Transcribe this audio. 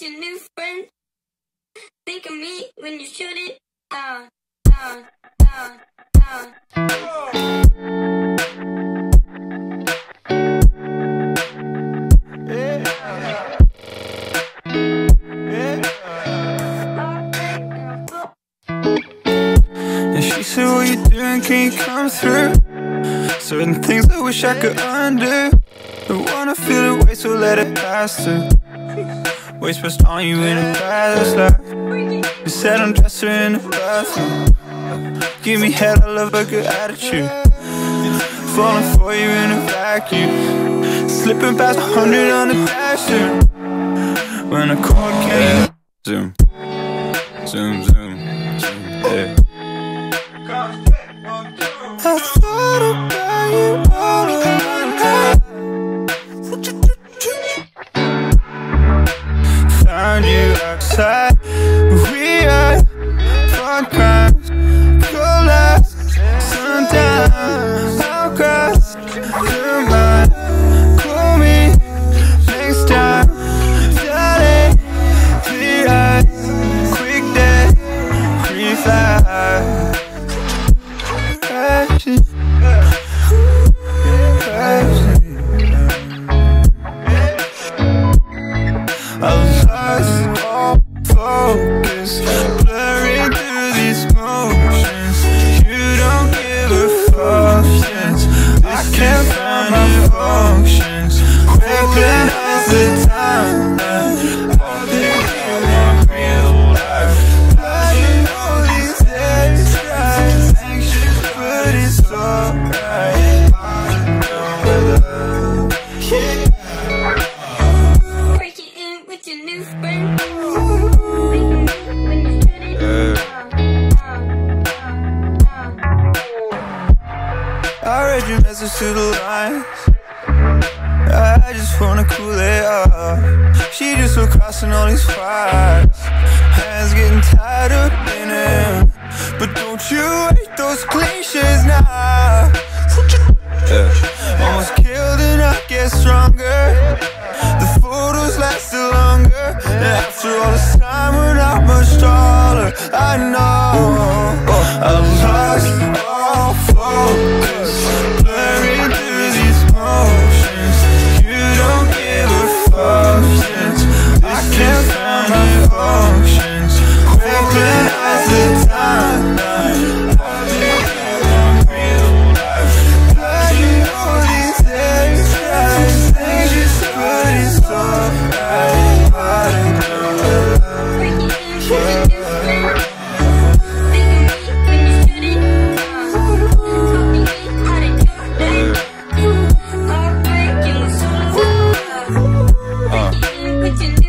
with your new friend. Think of me when you shoot it. And she said, what you doing? Can you come through? Certain things I wish I could undo. Don't wanna feel the way, so let it pass through. Waste pressed on you in a palace life. You said I'm dressed her in the bathroom. Give me head, I love a good attitude. Falling for you in a vacuum. Slipping past 100 on the dash soon. When a chord came, zoom, zoom, zoom, zoom, yeah. I thought about you all along. Found you outside. We are podcasts, collapse. Sometimes I'll cross your mind. Call me next time. Darling, the eyes, quick day, refly. Passion, passion. I was lost, all focused, blurring through these motions. You don't give a fuck, I can't find my functions. Waking up the timeline, all thinking my real life. I know these days rise, anxious but it's alright. I know love. I read your message through the lines. I just wanna cool it off. She just was crossing all these fires. Hands getting tied up in it. But don't you hate those cliches now? Almost killed and I get stronger. The photos lasted longer. And after all this time we're not much taller. I know I lost all focus. Blurring through these motions. You don't give a fuck. I can't find my functions. Waking up the timeline. All thinking my real life. But you know these days rise, anxious but it's alright. I don't know. What you do?